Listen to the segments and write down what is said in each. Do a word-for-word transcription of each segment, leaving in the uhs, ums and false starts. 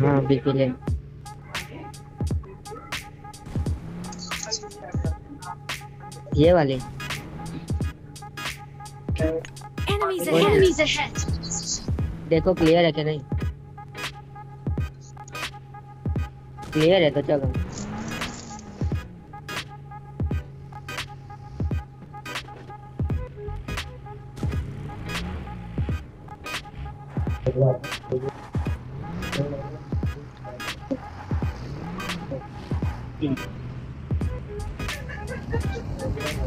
हाँ बिल्कुल है। ये वाले enemies ahead, enemies ahead. देखो क्लियर है क्या? नहीं क्लियर है तो चलो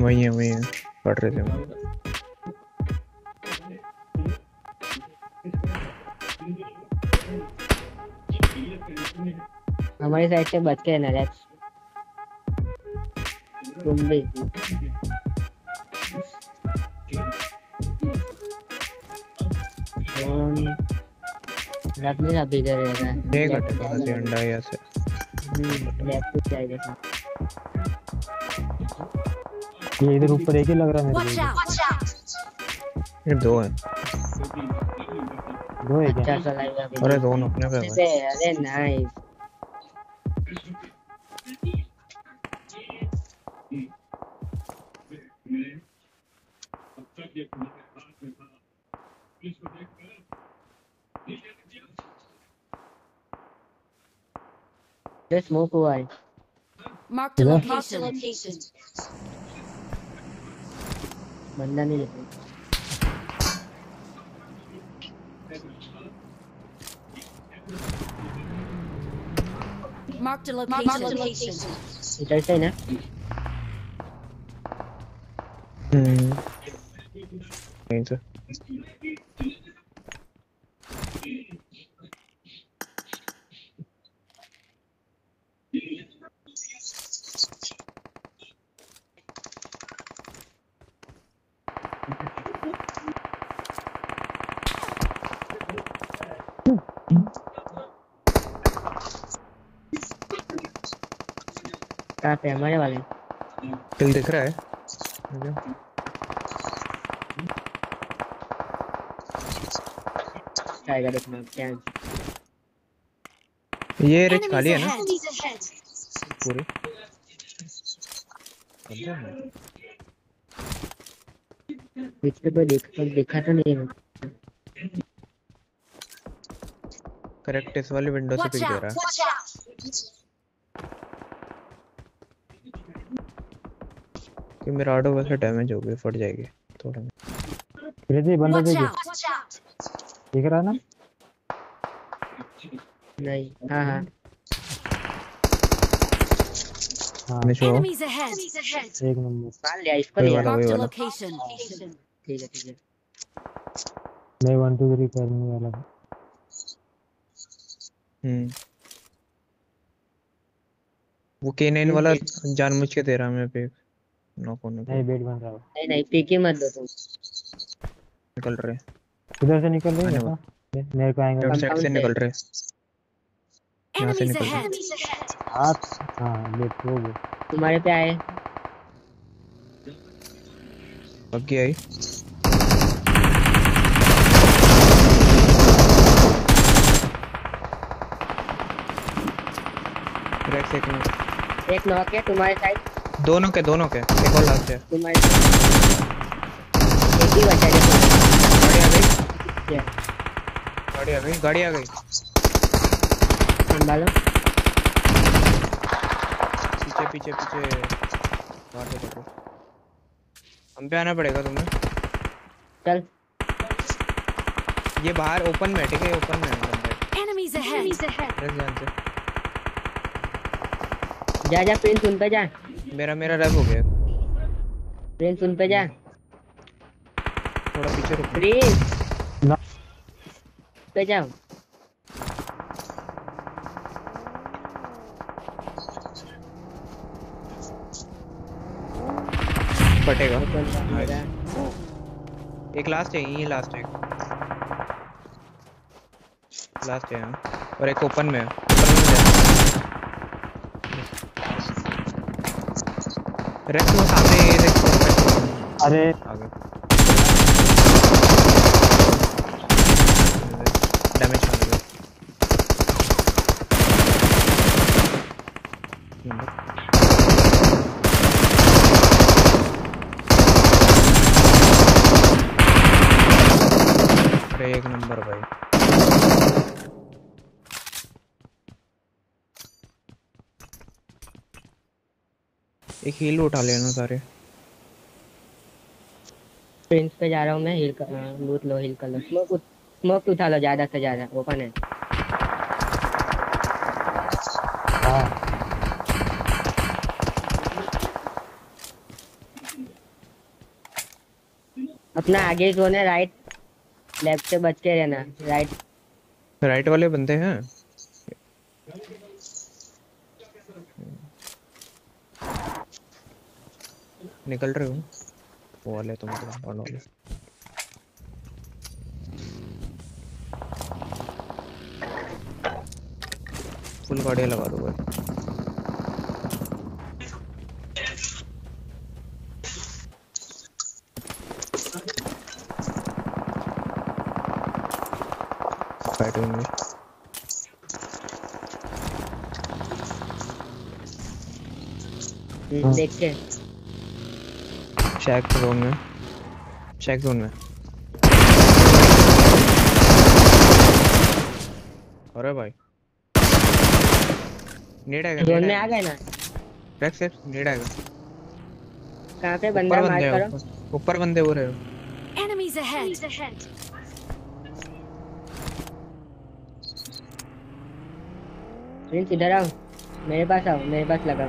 वही है, वही है, पढ़ रहे थे। हमारी साइड से बच के ना रैक्स, तुम भी रखने ना बिगड़ रहेगा। देख अटकाते अंडा यहाँ से रैक्स चाहिए। ये इधर ऊपर एक ही लग रहा है। ये दो है, दो है क्या? अरे दोनों अपने पे है। अरे नाइस, ये स्मोक हुआ है। Mark the location. बंदा नहीं है। Mark the location. इधर से ना। हम्म। नहीं तो। कहाँ पे हमारे वाले? दिल दिख रहा है। टाइगर एक मैप क्या? ये रेच खाली है ना? पूरी। पिछले पे देखा देखा तो नहीं है। करेक्ट, इस वाले विंडो से पिक हो रहा है। कि मेरा ऑटो वैसे डैमेज हो गया, फट जाएगी थोड़ा। फिर से बंदा देखिए, दिख रहा है ना? नहीं। हां हां हां एक नंबर साल लिया इसको। ये वाला ठीक है ठीक है। मैं वन टू थ्री करने वाला हूं। हम्म वो के नाइन वाला जानबूझ के दे रहा है मैं पे। नो कौन नहीं बेड बन रहा है। नहीं नहीं पीके मत दो तुम। निकल रहे, उधर से निकल रहे हैं। मेरे को आएंगे कंपाउंड से निकल रहे, यहां से निकल रहे। आप हां ले तो वो तुम्हारे पे आए। बाकी आई ब्रेक से एक एक नॉक है तुम्हारे साइड। दोनों के दोनों के एक और लगते हैं। तुम्हारे एक ही बचा है। गाड़ी आ गई, गाड़ी आ गई, गाड़ी आ गई। संभालो, पीछे पीछे पीछे मार दो तो। हम पे आना पड़ेगा तुम्हें। चल ये बाहर ओपन में, ठीक है ओपन में। Enemies ahead. रख जान से जा जा पेन सुनता जा। मेरा मेरा रब हो गया। प्रिंस सुन पे जा, थोड़ा पीछे रुक। प्रिंस पे जाओ। फटेगा। एक लास्ट है, यही लास्ट है, लास्ट है और एक ओपन में रेक्सो सामने। अरे डैमेज हो गया। अरे एक नंबर भाई। एक हील उठा लेना सारे। प्रिंस पे जा रहा हूँ मैं, हील कर लूट लो, हील कर लो, स्मोक स्मोक उठा लो ज्यादा से ज्यादा, ओपन है। अपना आगे जोन है, राइट लेफ्ट से बच के रहना। राइट राइट वाले बंदे हैं। निकल रहे हो वो वाले, तुम तो वाले वाले फुल गाड़ियां लगा दो भाई। देख के चेक जोन में, चेक जोन में। अरे भाई नेट आ गया, जोन में आ गए ना। बैक से नेट आ गया। कहां पे बंदा मार करो, ऊपर बंदे हो रहे हो। Enemies ahead. प्रिंस इधर आओ, मेरे पास आओ, मेरे पास लगाओ,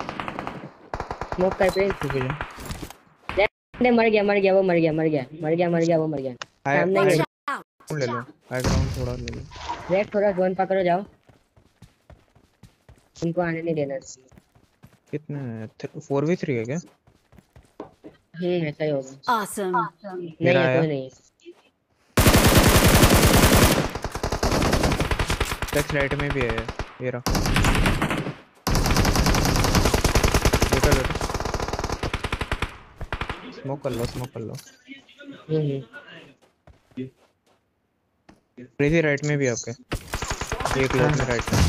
स्मोक कर प्रिंस, रुक जा। ले मर गया, मर गया वो, मर गया मर गया मर गया मर गया वो, मर गया। सामने ले लो, हाई ग्राउंड थोड़ा ले लो। रेड थोड़ा जोन पकड़ो, जाओ, उनको आने नहीं देना। कितना है? फोर वी थ्री है क्या? हम्म, ऐसा ही होगा। ऑसम। नहीं कोई नहीं, टेक्स्ट राइट में भी है ये रहा। स्मोक कर लो, स्मोक कर लो। क्रेजी राइट में भी आपके, एक लेफ्ट में राइट में।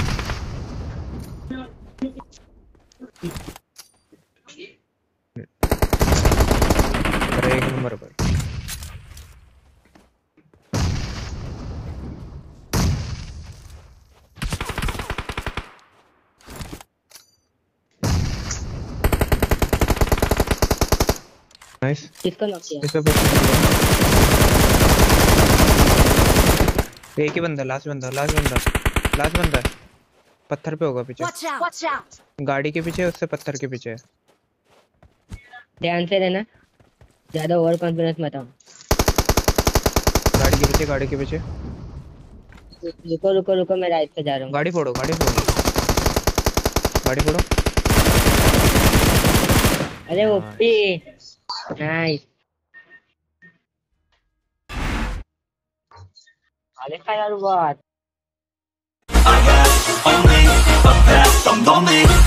अरे एक नंबर पर नाइस। किसको लॉक किया? इसको बस एक ही बंदा, लास्ट बंदा, लास्ट बंदा, लास्ट बंदा पत्थर पे होगा पीछे, गाड़ी के पीछे, उससे पत्थर के पीछे। ध्यान से रहना, ज्यादा ओवर कॉन्फिडेंस मत हो। गाड़ी के पीछे, गाड़ी के पीछे। रुको रुको रुको, मैं राइट से जा रहा हूं। गाड़ी फोड़ो, गाड़ी फोड़ो, गाड़ी फोड़ो। अरे ओपी नाइस। अरे क्या यार बात।